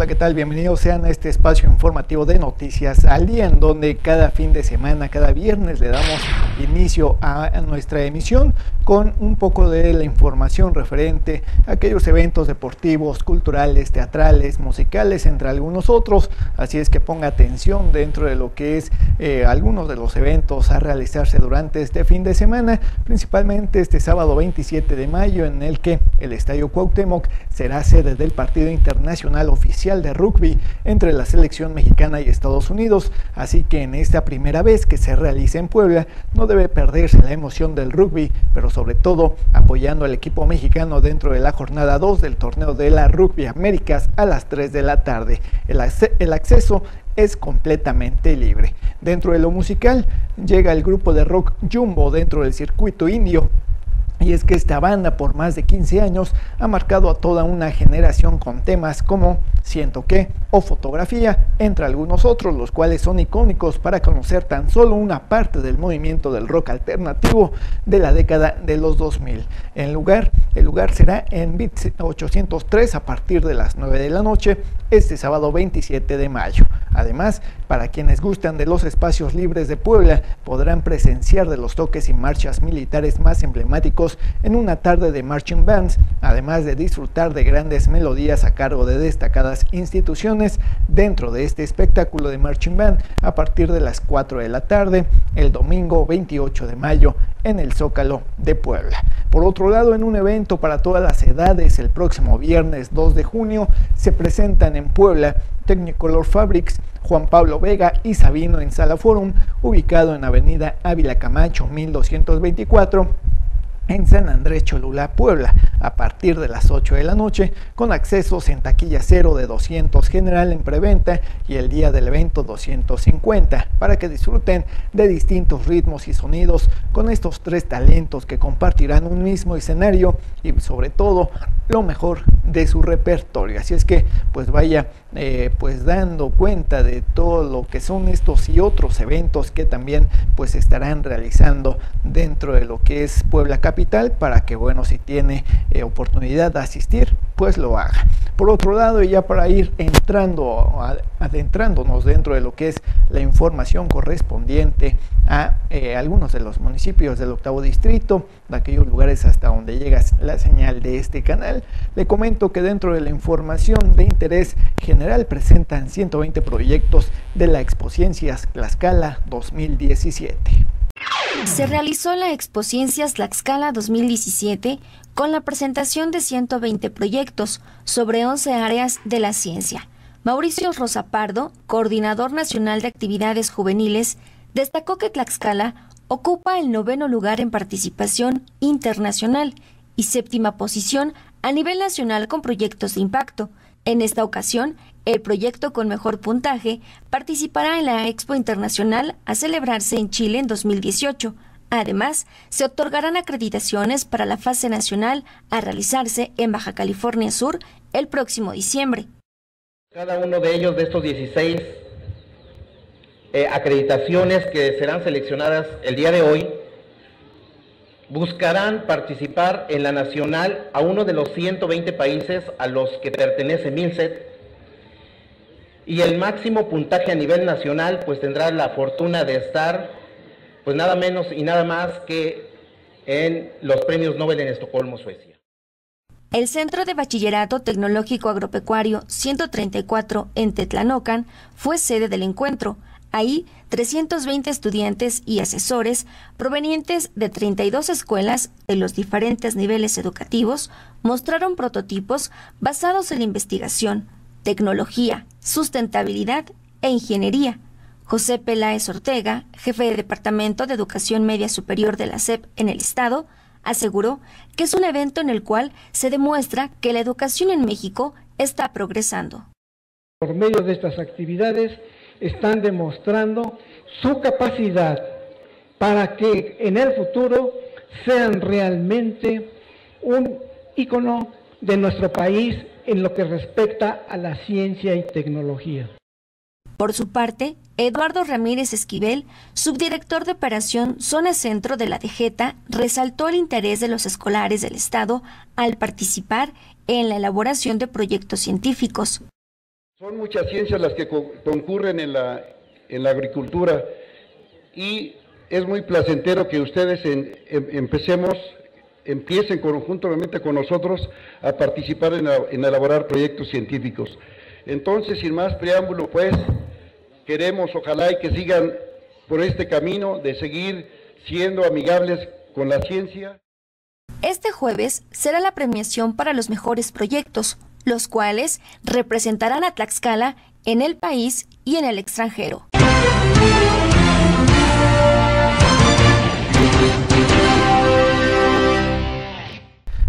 Hola, ¿qué tal? Bienvenidos sean a este espacio informativo de Noticias al Día, en donde cada fin de semana, cada viernes, le damos inicio a nuestra emisión con un poco de la información referente a aquellos eventos deportivos, culturales, teatrales, musicales, entre algunos otros. Así es que ponga atención dentro de lo que es algunos de los eventos a realizarse durante este fin de semana, principalmente este sábado 27 de mayo, en el que el Estadio Cuauhtémoc será sede del partido internacional oficial de rugby entre la selección mexicana y Estados Unidos, así que en esta primera vez que se realiza en Puebla no debe perderse la emoción del rugby, pero sobre todo apoyando al equipo mexicano dentro de la jornada 2 del torneo de la Rugby Américas a las 3 de la tarde. El acceso es completamente libre. Dentro de lo musical llega el grupo de rock Jumbo dentro del circuito indio. Y es que esta banda por más de 15 años ha marcado a toda una generación con temas como Siento Que o Fotografía, entre algunos otros, los cuales son icónicos para conocer tan solo una parte del movimiento del rock alternativo de la década de los 2000. El lugar será en BIT 803 a partir de las 9 de la noche este sábado 27 de mayo. Además, para quienes gustan de los espacios libres de Puebla, podrán presenciar de los toques y marchas militares más emblemáticos en una tarde de marching bands, además de disfrutar de grandes melodías a cargo de destacadas instituciones dentro de este espectáculo de marching band a partir de las 4 de la tarde, el domingo 28 de mayo en el Zócalo de Puebla. Por otro lado, en un evento para todas las edades, el próximo viernes 2 de junio se presentan en Puebla Technicolor Fabrics, Juan Pablo Vega y Sabino en Sala Forum, ubicado en Avenida Ávila Camacho 1224, en San Andrés Cholula, Puebla, a partir de las 8 de la noche, con accesos en taquilla cero de 200 general en preventa y el día del evento 250, para que disfruten de distintos ritmos y sonidos con estos tres talentos que compartirán un mismo escenario y sobre todo lo mejor de su repertorio. Así es que pues vaya pues dando cuenta de todo lo que son estos y otros eventos que también pues estarán realizando dentro de lo que es Puebla Capital, para que bueno, si tiene oportunidad de asistir, pues lo haga. Por otro lado, y ya para ir adentrándonos dentro de lo que es la información correspondiente a algunos de los municipios del octavo distrito, de aquellos lugares hasta donde llega la señal de este canal, le comento que dentro de la información de interés general presentan 120 proyectos de la Expo Ciencias Tlaxcala 2017. Se realizó la Expo Ciencias Tlaxcala 2017 con la presentación de 120 proyectos sobre 11 áreas de la ciencia. Mauricio Rosa Pardo, coordinador nacional de actividades juveniles, destacó que Tlaxcala ocupa el 9º lugar en participación internacional y 7ª posición a nivel nacional con proyectos de impacto. En esta ocasión, el proyecto con mejor puntaje participará en la Expo Internacional a celebrarse en Chile en 2018. Además, se otorgarán acreditaciones para la fase nacional a realizarse en Baja California Sur el próximo diciembre. Cada uno de ellos, de estos 16 acreditaciones que serán seleccionadas el día de hoy, buscarán participar en la nacional a uno de los 120 países a los que pertenece MILSET, y el máximo puntaje a nivel nacional pues tendrá la fortuna de estar pues nada menos y nada más que en los premios Nobel en Estocolmo, Suecia. El Centro de Bachillerato Tecnológico Agropecuario 134 en Tetlanocan fue sede del encuentro. Ahí, 320 estudiantes y asesores provenientes de 32 escuelas de los diferentes niveles educativos mostraron prototipos basados en investigación, tecnología, sustentabilidad e ingeniería. José Peláez Ortega, jefe de Departamento de Educación Media Superior de la SEP en el Estado, aseguró que es un evento en el cual se demuestra que la educación en México está progresando. Por medio de estas actividades están demostrando su capacidad para que en el futuro sean realmente un ícono de nuestro país en lo que respecta a la ciencia y tecnología. Por su parte, Eduardo Ramírez Esquivel, subdirector de Operación Zona Centro de la DGETA, resaltó el interés de los escolares del Estado al participar en la elaboración de proyectos científicos. Son muchas ciencias las que concurren en la agricultura y es muy placentero que ustedes empiecen conjuntamente con nosotros a participar en elaborar proyectos científicos. Entonces, sin más preámbulo, pues, queremos, ojalá y que sigan por este camino de seguir siendo amigables con la ciencia. Este jueves será la premiación para los mejores proyectos, los cuales representarán a Tlaxcala en el país y en el extranjero.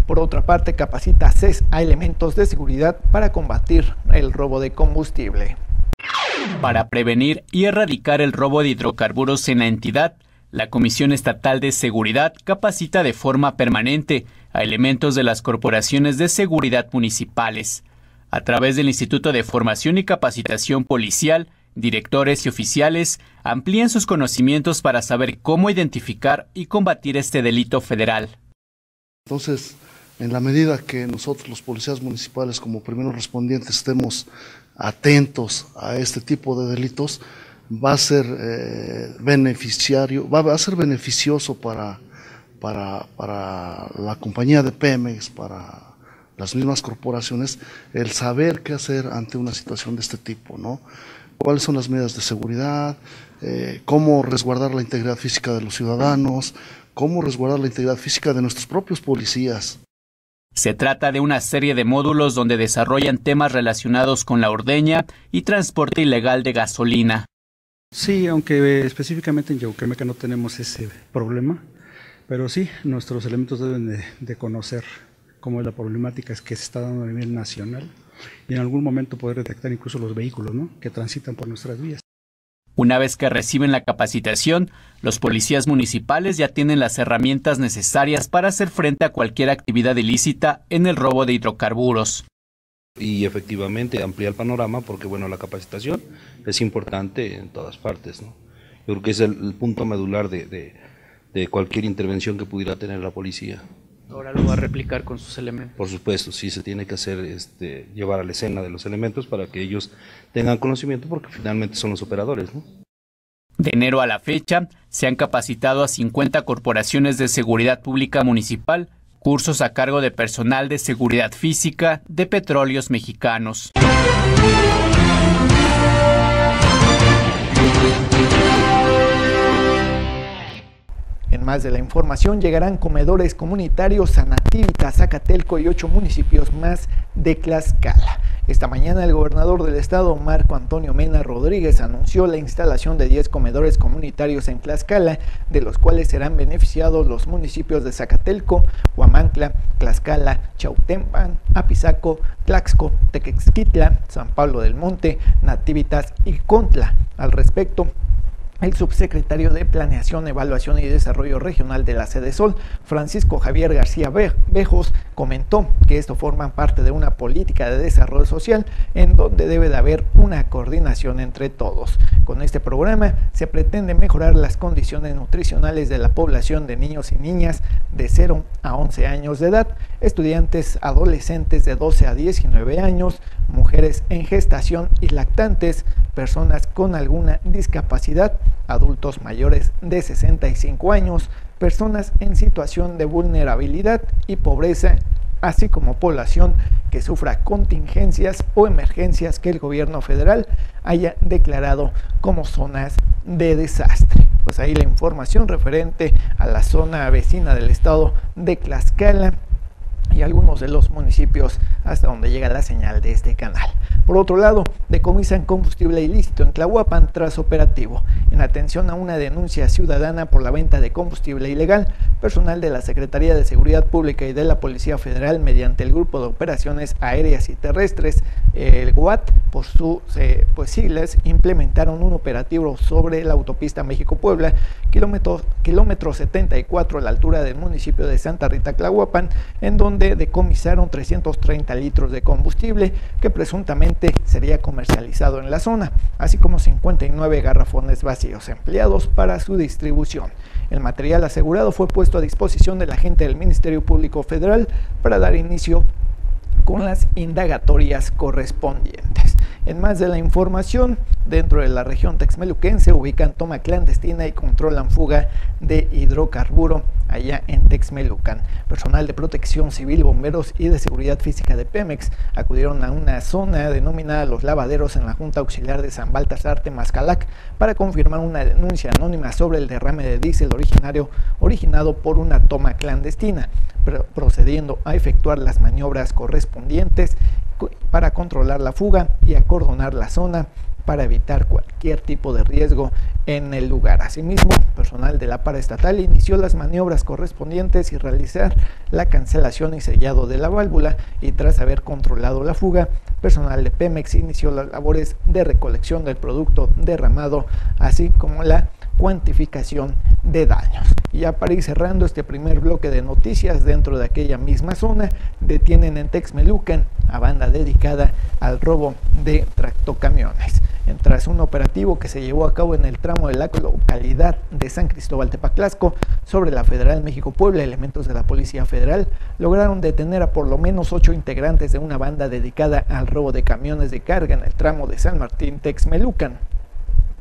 Por otra parte, capacita CES a elementos de seguridad para combatir el robo de combustible. Para prevenir y erradicar el robo de hidrocarburos en la entidad, la Comisión Estatal de Seguridad capacita de forma permanente a elementos de las corporaciones de seguridad municipales. A través del Instituto de Formación y Capacitación Policial, directores y oficiales amplían sus conocimientos para saber cómo identificar y combatir este delito federal. Entonces, en la medida que nosotros, los policías municipales, como primeros respondientes, estemos atentos a este tipo de delitos, va a ser beneficioso para la compañía de Pemex, para las mismas corporaciones, el saber qué hacer ante una situación de este tipo, ¿no? Cuáles son las medidas de seguridad, cómo resguardar la integridad física de los ciudadanos, cómo resguardar la integridad física de nuestros propios policías. Se trata de una serie de módulos donde desarrollan temas relacionados con la ordeña y transporte ilegal de gasolina. Sí, aunque específicamente en Yauquemeca no tenemos ese problema, pero sí, nuestros elementos deben de conocer cómo es la problemática que se está dando a nivel nacional y en algún momento poder detectar incluso los vehículos, ¿no?, que transitan por nuestras vías. Una vez que reciben la capacitación, los policías municipales ya tienen las herramientas necesarias para hacer frente a cualquier actividad ilícita en el robo de hidrocarburos. Y efectivamente amplía el panorama porque, bueno, la capacitación es importante en todas partes, ¿no? Yo creo que es el punto medular de cualquier intervención que pudiera tener la policía. Ahora lo va a replicar con sus elementos. Por supuesto, sí, se tiene que hacer, llevar a la escena de los elementos para que ellos tengan conocimiento, porque finalmente son los operadores, ¿no? De enero a la fecha, se han capacitado a 50 corporaciones de seguridad pública municipal, cursos a cargo de personal de seguridad física de Petróleos Mexicanos. En más de la información, llegarán comedores comunitarios a Nativitas, Zacatelco y 8 municipios más de Tlaxcala. Esta mañana el gobernador del estado, Marco Antonio Mena Rodríguez, anunció la instalación de 10 comedores comunitarios en Tlaxcala, de los cuales serán beneficiados los municipios de Zacatelco, Huamantla, Tlaxcala, Chiautzingo, Apizaco, Tlaxco, Tequexquitla, San Pablo del Monte, Nativitas y Contla. Al respecto, el subsecretario de Planeación, Evaluación y Desarrollo Regional de la Sedesol, Francisco Javier García Bejos, comentó que esto forma parte de una política de desarrollo social en donde debe de haber una coordinación entre todos. Con este programa se pretende mejorar las condiciones nutricionales de la población de niños y niñas de 0 a 11 años de edad, estudiantes adolescentes de 12 a 19 años, mujeres en gestación y lactantes, personas con alguna discapacidad, adultos mayores de 65 años, personas en situación de vulnerabilidad y pobreza, así como población que sufra contingencias o emergencias que el gobierno federal haya declarado como zonas de desastre. Pues ahí la información referente a la zona vecina del estado de Tlaxcala y algunos de los municipios hasta donde llega la señal de este canal. Por otro lado, decomisan combustible ilícito en Tlahuapan tras operativo. En atención a una denuncia ciudadana por la venta de combustible ilegal, personal de la Secretaría de Seguridad Pública y de la Policía Federal, mediante el Grupo de Operaciones Aéreas y Terrestres, el GOAT, por sus siglas, implementaron un operativo sobre la autopista México-Puebla, kilómetro 74 a la altura del municipio de Santa Rita, Tlahuapan, en donde decomisaron 330 litros de combustible que presuntamente sería comercializado en la zona, así como 59 garrafones vacíos empleados para su distribución. El material asegurado fue puesto a disposición de la gente del Ministerio Público Federal para dar inicio con las indagatorias correspondientes. En más de la información, dentro de la región texmeluquense ubican toma clandestina y controlan fuga de hidrocarburo allá en Texmelucan. Personal de protección civil, bomberos y de seguridad física de Pemex acudieron a una zona denominada Los Lavaderos en la Junta Auxiliar de San Baltasar Temazcalac para confirmar una denuncia anónima sobre el derrame de diésel originado por una toma clandestina, procediendo a efectuar las maniobras correspondientes para controlar la fuga y acordonar la zona para evitar cualquier tipo de riesgo en el lugar. Asimismo, personal de la paraestatal inició las maniobras correspondientes y realizar la cancelación y sellado de la válvula, y tras haber controlado la fuga, personal de Pemex inició las labores de recolección del producto derramado, así como la cuantificación de daños. Y ya para ir cerrando este primer bloque de noticias, dentro de aquella misma zona detienen en Texmelucan a banda dedicada al robo de tractocamiones. Tras un operativo que se llevó a cabo en el tramo de la localidad de San Cristóbal Tepatlasco sobre la Federal México-Puebla, elementos de la Policía Federal lograron detener a por lo menos 8 integrantes de una banda dedicada al robo de camiones de carga en el tramo de San Martín Texmelucan.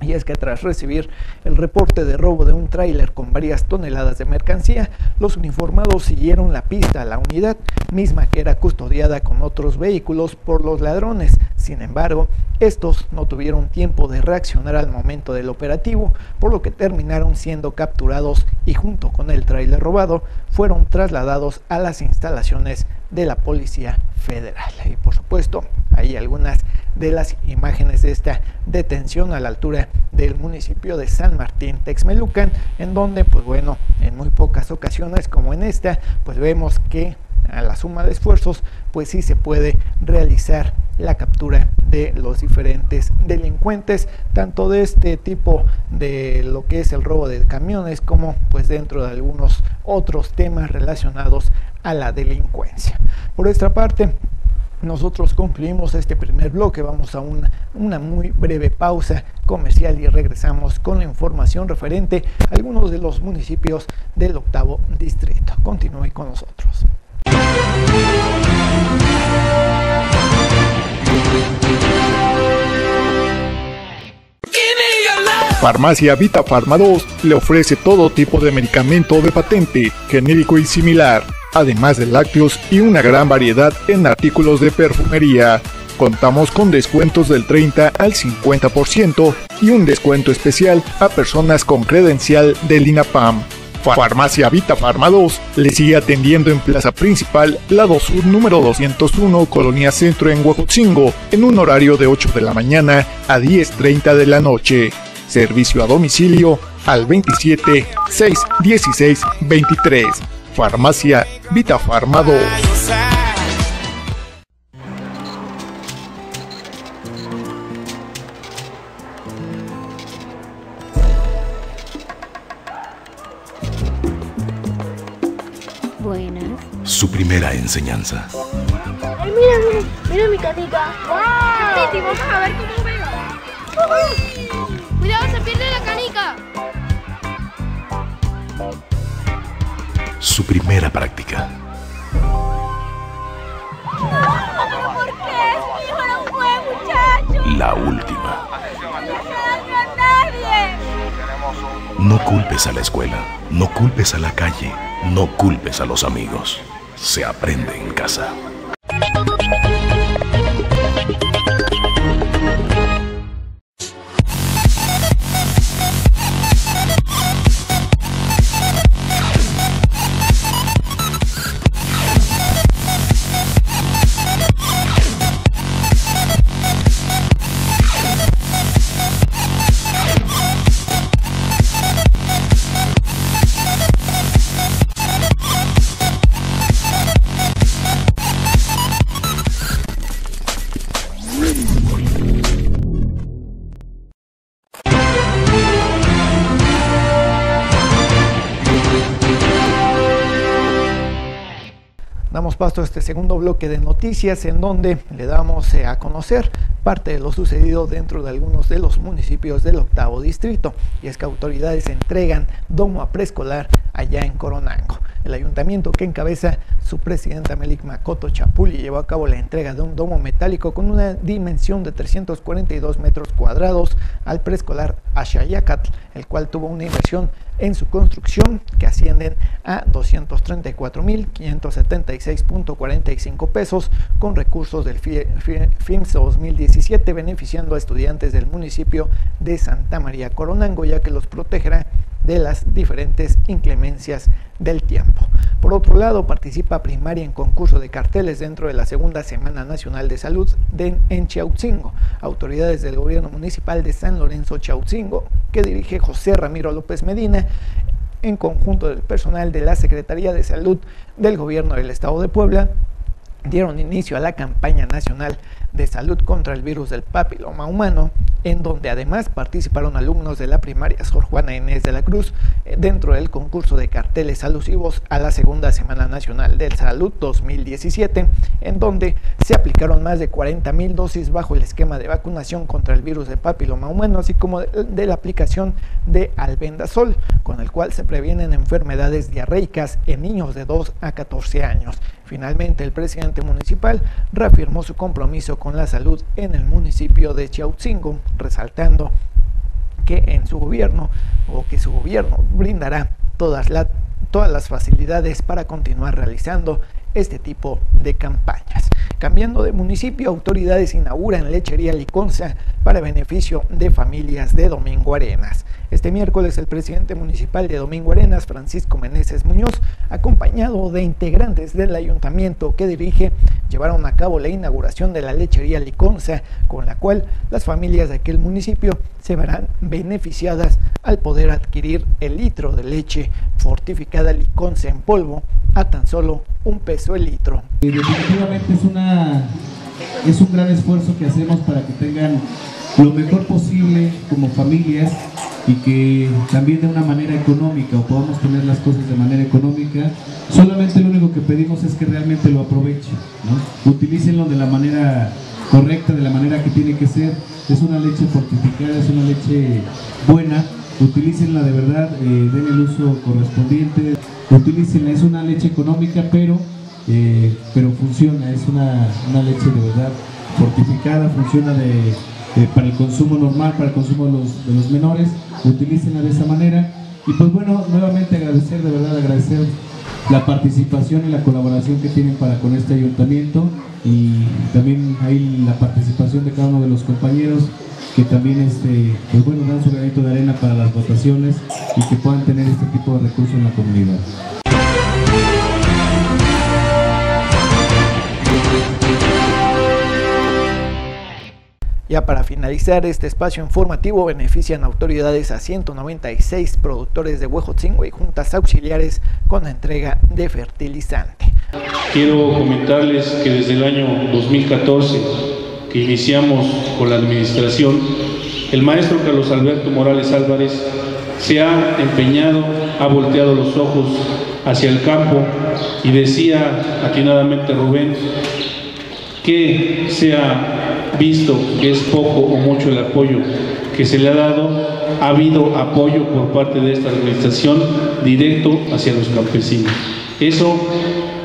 Y es que tras recibir el reporte de robo de un tráiler con varias toneladas de mercancía, los uniformados siguieron la pista a la unidad, misma que era custodiada con otros vehículos por los ladrones. Sin embargo, estos no tuvieron tiempo de reaccionar al momento del operativo, por lo que terminaron siendo capturados y junto con el tráiler robado fueron trasladados a las instalaciones de la Policía Federal. Y por supuesto, hay algunas de las imágenes de esta detención a la altura del municipio de San Martín Texmelucan, en donde, pues bueno, en muy pocas ocasiones como en esta, pues vemos que a la suma de esfuerzos, pues sí se puede realizar la captura de los diferentes delincuentes, tanto de este tipo de lo que es el robo de camiones, como pues dentro de algunos otros temas relacionados a la delincuencia. Por esta parte, nosotros concluimos este primer bloque, vamos a una muy breve pausa comercial y regresamos con la información referente a algunos de los municipios del 8º distrito. Continúe con nosotros. Farmacia Vita Pharma 2 le ofrece todo tipo de medicamento de patente, genérico y similar, además de lácteos y una gran variedad en artículos de perfumería. Contamos con descuentos del 30 al 50% y un descuento especial a personas con credencial del INAPAM. Farmacia Vita Pharma 2 le sigue atendiendo en Plaza Principal, lado sur número 201, Colonia Centro en Huejotzingo, en un horario de 8 de la mañana a 10:30 de la noche. Servicio a domicilio al 27 616 23. Farmacia Vita Pharma 2. Buenas. Su primera enseñanza. Ay, mírame, mira mi canica. ¡Wow! Vamos a ver cómo veo. Cuidado, se pierde la canica. Su primera práctica. No, ¿pero por qué? Mi hijo no fue, muchacho. La última. No, nadie. No culpes a la escuela, no culpes a la calle, no culpes a los amigos. Se aprende en casa. Paso a este segundo bloque de noticias, en donde le damos a conocer parte de lo sucedido dentro de algunos de los municipios del 8º distrito, y es que autoridades entregan domo a preescolar allá en Coronango. El ayuntamiento, que encabeza su presidenta Melik Makoto Chapuli, llevó a cabo la entrega de un domo metálico con una dimensión de 342 metros cuadrados al preescolar Axayacatl, el cual tuvo una inversión en su construcción que ascienden a 234.576.45 pesos con recursos del FIMSS 2017, beneficiando a estudiantes del municipio de Santa María Coronango, ya que los protegerá de las diferentes inclemencias del tiempo. Por otro lado, participa Primaria en concurso de carteles dentro de la segunda Semana Nacional de Salud en Chiautzingo. Autoridades del gobierno municipal de San Lorenzo Chiautzingo, que dirige José Ramiro López Medina, en conjunto del personal de la Secretaría de Salud del gobierno del estado de Puebla, dieron inicio a la campaña nacional de salud contra el virus del papiloma humano, en donde además participaron alumnos de la primaria Sor Juana Inés de la Cruz dentro del concurso de carteles alusivos a la segunda Semana Nacional de Salud 2017, en donde se aplicaron más de 40,000 dosis bajo el esquema de vacunación contra el virus del papiloma humano, así como de la aplicación de albendazol, con el cual se previenen enfermedades diarreicas en niños de 2 a 14 años. Finalmente, el presidente municipal reafirmó su compromiso con la salud en el municipio de Chiautzingo, resaltando que su gobierno brindará todas las facilidades para continuar realizando este tipo de campañas. Cambiando de municipio, autoridades inauguran lechería Liconsa para beneficio de familias de Domingo Arenas. Este miércoles, el presidente municipal de Domingo Arenas, Francisco Meneses Muñoz, acompañado de integrantes del ayuntamiento que dirige, llevaron a cabo la inauguración de la lechería Liconsa, con la cual las familias de aquel municipio se verán beneficiadas al poder adquirir el litro de leche fortificada Liconsa en polvo a tan solo $1 el litro. Definitivamente es un gran esfuerzo que hacemos para que tengan lo mejor posible como familias y que también de una manera económica, o podamos tener las cosas de manera económica. Solamente lo único que pedimos es que realmente lo aprovechen, ¿no? Utilícenlo de la manera correcta, de la manera que tiene que ser. Es una leche fortificada, es una leche buena. Utilícenla de verdad, den el uso correspondiente. Utilícenla, es una leche económica, pero funciona, es una leche de verdad fortificada, funciona para el consumo normal, para el consumo de los menores. Utilícenla de esa manera. Y pues bueno, nuevamente agradecer la participación y la colaboración que tienen para con este ayuntamiento, y también ahí la participación de cada uno de los compañeros que también pues bueno, dan su granito de arena para las votaciones y que puedan tener este tipo de recursos en la comunidad. Ya para finalizar este espacio informativo, benefician autoridades a 196 productores de Huejotzingo y juntas auxiliares con la entrega de fertilizante. Quiero comentarles que desde el año 2014, que iniciamos con la administración, el maestro Carlos Alberto Morales Álvarez se ha empeñado, ha volteado los ojos hacia el campo, y decía atinadamente Rubén que se ha visto que es poco o mucho el apoyo que se le ha dado. Ha habido apoyo por parte de esta administración directo hacia los campesinos. Eso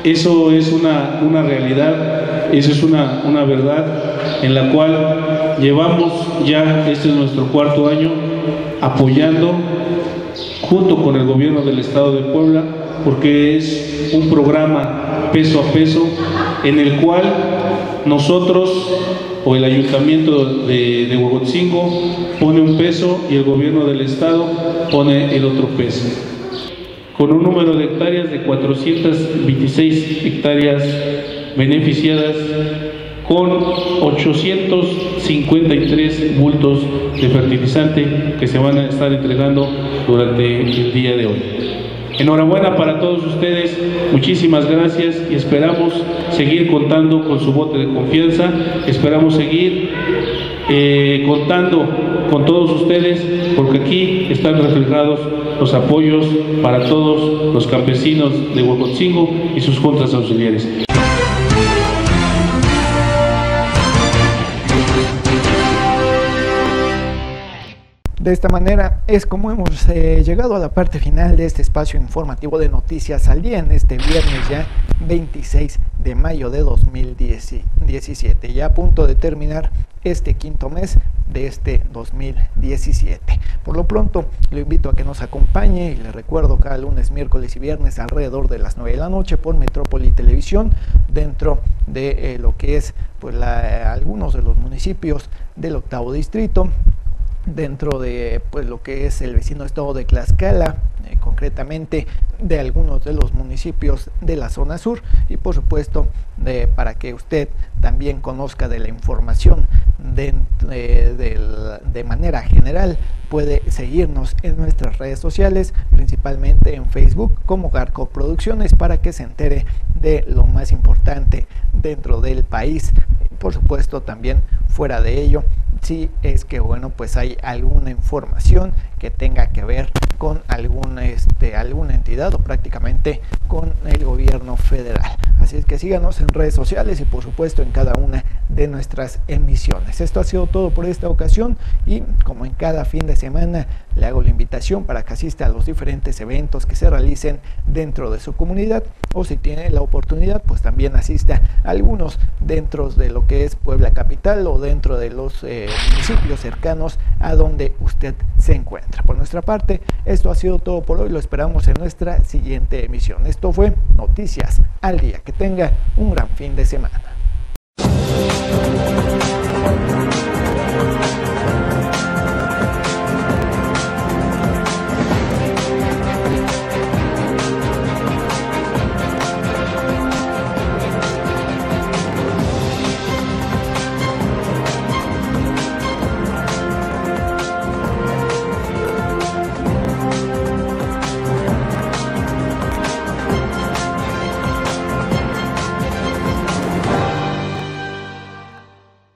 es una realidad, eso es una verdad en la cual llevamos ya, este es nuestro cuarto año, apoyando junto con el gobierno del estado de Puebla, porque es un programa peso a peso en el cual nosotros, o el ayuntamiento de Huejotzingo, pone un peso y el gobierno del estado pone el otro peso, con un número de hectáreas de 426 hectáreas beneficiadas con 853 bultos de fertilizante que se van a estar entregando durante el día de hoy. Enhorabuena para todos ustedes, muchísimas gracias, y esperamos seguir contando con su voto de confianza, esperamos seguir contando con todos ustedes, porque aquí están reflejados los apoyos para todos los campesinos de Huejotzingo y sus juntas auxiliares. De esta manera es como hemos llegado a la parte final de este espacio informativo de Noticias al Día en este viernes ya 26 de mayo de 2017, ya a punto de terminar este quinto mes de este 2017. Por lo pronto lo invito a que nos acompañe y le recuerdo cada lunes, miércoles y viernes alrededor de las 9 de la noche por Metrópoli Televisión, dentro de lo que es pues algunos de los municipios del octavo distrito, dentro de pues lo que es el vecino estado de Tlaxcala, concretamente de algunos de los municipios de la zona sur, y por supuesto para que usted también conozca de la información de manera general. Puede seguirnos en nuestras redes sociales, principalmente en Facebook como Garco Producciones, para que se entere de lo más importante dentro del país, por supuesto también fuera de ello, si es que bueno pues hay alguna información que tenga que ver con alguna entidad o prácticamente con el gobierno federal. Así es que síganos en redes sociales y por supuesto en cada una de nuestras emisiones. Esto ha sido todo por esta ocasión y como en cada fin de semana le hago la invitación para que asista a los diferentes eventos que se realicen dentro de su comunidad, o si tiene la oportunidad pues también asista a algunos dentro de lo que es Puebla capital o dentro de los municipios cercanos a donde usted se encuentra. Por nuestra parte, esto ha sido todo por hoy, lo esperamos en nuestra siguiente emisión. Esto fue Noticias al Día, que tenga un gran fin de semana.